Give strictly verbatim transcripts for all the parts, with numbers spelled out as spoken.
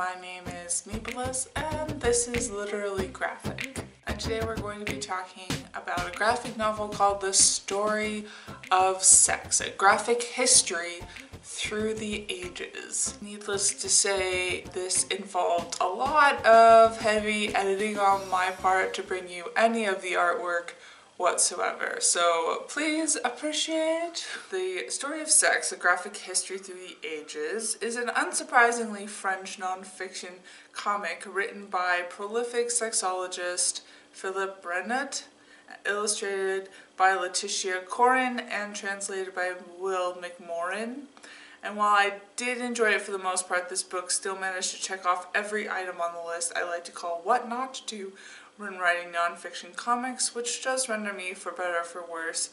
my name is Meeples, and this is Literally Graphic. And today we're going to be talking about a graphic novel called The Story of Sex, a graphic history through the ages. Needless to say, this involved a lot of heavy editing on my part to bring you any of the artwork whatsoever, so please appreciate. The Story of Sex, a graphic history through the ages, is an unsurprisingly French nonfiction comic written by prolific sexologist Philippe Brenot, illustrated by Laëtitia Coryn, and translated by Will McMorin. And while I did enjoy it for the most part, this book still managed to check off every item on the list I like to call what not to do when writing nonfiction comics, which does render me, for better or for worse,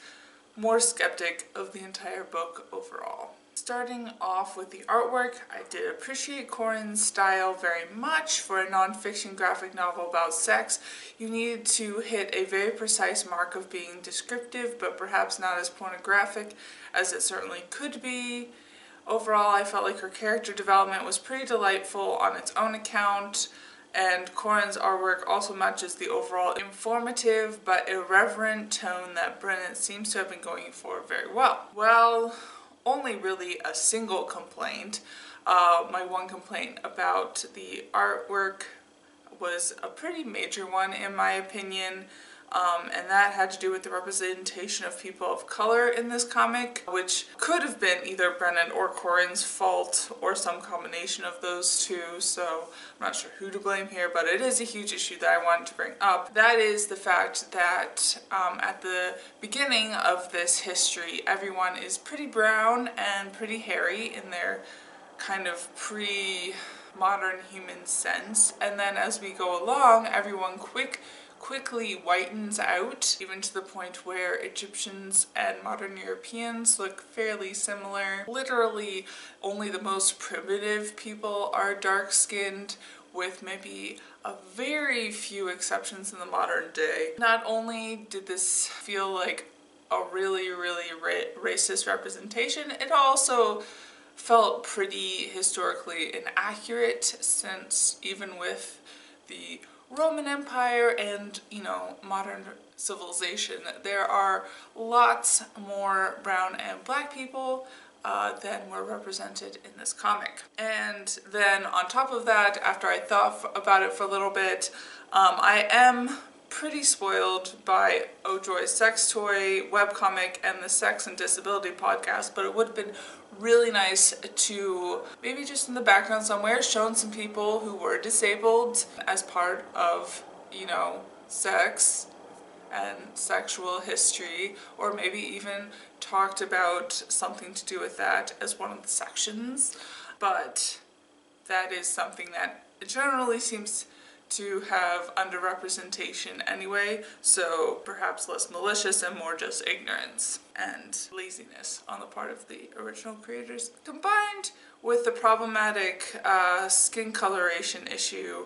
more skeptic of the entire book overall. Starting off with the artwork, I did appreciate Coryn's style very much. For a nonfiction graphic novel about sex, you needed to hit a very precise mark of being descriptive, but perhaps not as pornographic as it certainly could be. Overall, I felt like her character development was pretty delightful on its own account, and Coryn's artwork also matches the overall informative but irreverent tone that Brenot seems to have been going for very well. Well, only really a single complaint. Uh, my one complaint about the artwork was a pretty major one in my opinion. Um, and that had to do with the representation of people of color in this comic, which could have been either Brenot or Coryn's fault or some combination of those two, so I'm not sure who to blame here, but it is a huge issue that I wanted to bring up. That is the fact that um, at the beginning of this history, everyone is pretty brown and pretty hairy in their kind of pre-modern human sense, and then as we go along, everyone quick quickly whitens out, even to the point where Egyptians and modern Europeans look fairly similar. Literally, only the most primitive people are dark-skinned, with maybe a very few exceptions in the modern day. Not only did this feel like a really, really ra- racist representation, it also felt pretty historically inaccurate, since even with the Roman Empire and, you know, modern civilization, there are lots more brown and black people uh, than were represented in this comic. And then on top of that, after I thought about it for a little bit, um, I am pretty spoiled by O Joy's sex toy webcomic and the Sex and Disability podcast, but it would have been really nice to maybe just in the background somewhere shown some people who were disabled as part of, you know, sex and sexual history, or maybe even talked about something to do with that as one of the sections. But that is something that generally seems to have underrepresentation anyway, so perhaps less malicious and more just ignorance and laziness on the part of the original creators, combined with the problematic uh, skin coloration issue.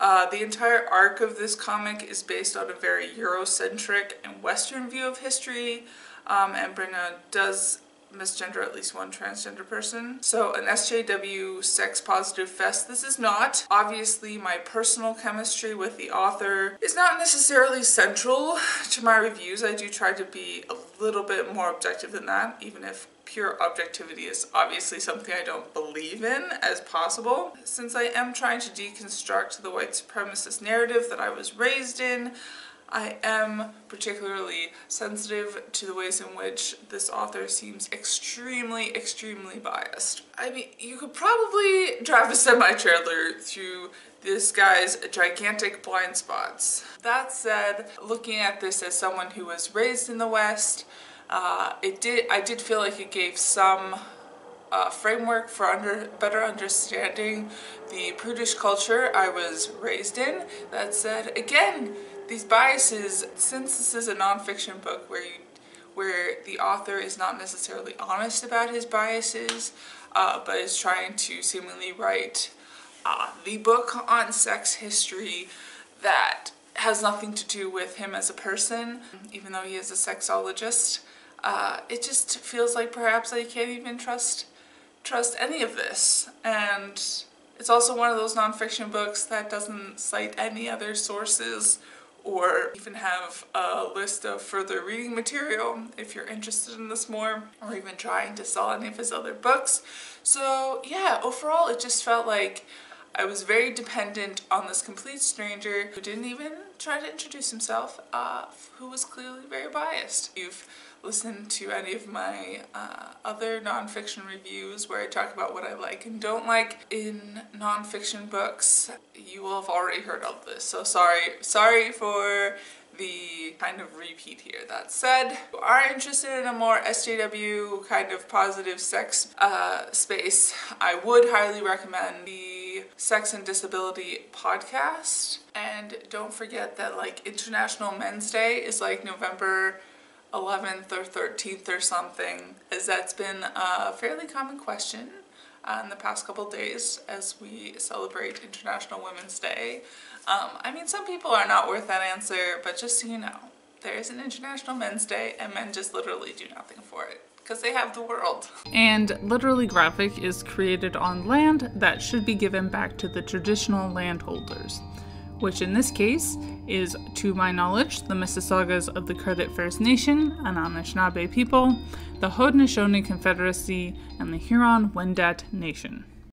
Uh, the entire arc of this comic is based on a very Eurocentric and Western view of history, um, and Brenot does misgender at least one transgender person. So an S J W sex positive fest this is not. Obviously, my personal chemistry with the author is not necessarily central to my reviews. I do try to be a little bit more objective than that, even if pure objectivity is obviously something I don't believe in as possible. Since I am trying to deconstruct the white supremacist narrative that I was raised in, I am particularly sensitive to the ways in which this author seems extremely, extremely biased. I mean, you could probably drive a semi-trailer through this guy's gigantic blind spots. That said, looking at this as someone who was raised in the West, uh, it did, I did feel like it gave some Uh, framework for under, better understanding the prudish culture I was raised in. That said, again, these biases, since this is a nonfiction book where you, where the author is not necessarily honest about his biases, uh, but is trying to seemingly write uh, the book on sex history that has nothing to do with him as a person, even though he is a sexologist, uh, it just feels like perhaps I can't even trust trust any of this, and It's also one of those nonfiction books that doesn't cite any other sources or even have a list of further reading material if you're interested in this more, or even trying to sell any of his other books. So yeah, overall it just felt like I was very dependent on this complete stranger who didn't even try to introduce himself, uh, who was clearly very biased. If you've listened to any of my uh, other nonfiction reviews where I talk about what I like and don't like in nonfiction books, you will have already heard all this. So sorry, sorry for the kind of repeat here. That said, if you are interested in a more S J W kind of positive sex uh, space, I would highly recommend the Sex and Disability podcast. And don't forget that like International Men's Day is like November eleventh or thirteenth or something, as that's been a fairly common question uh, in the past couple days as we celebrate International Women's Day. Um, I mean, some people are not worth that answer, but just so you know, there is an International Men's Day and men just literally do nothing for it, because they have the world. And Literally Graphic is created on land that should be given back to the traditional landholders, which in this case is, to my knowledge, the Mississaugas of the Credit First Nation, an Anishinaabe people, the Haudenosaunee Confederacy, and the Huron-Wendat Nation.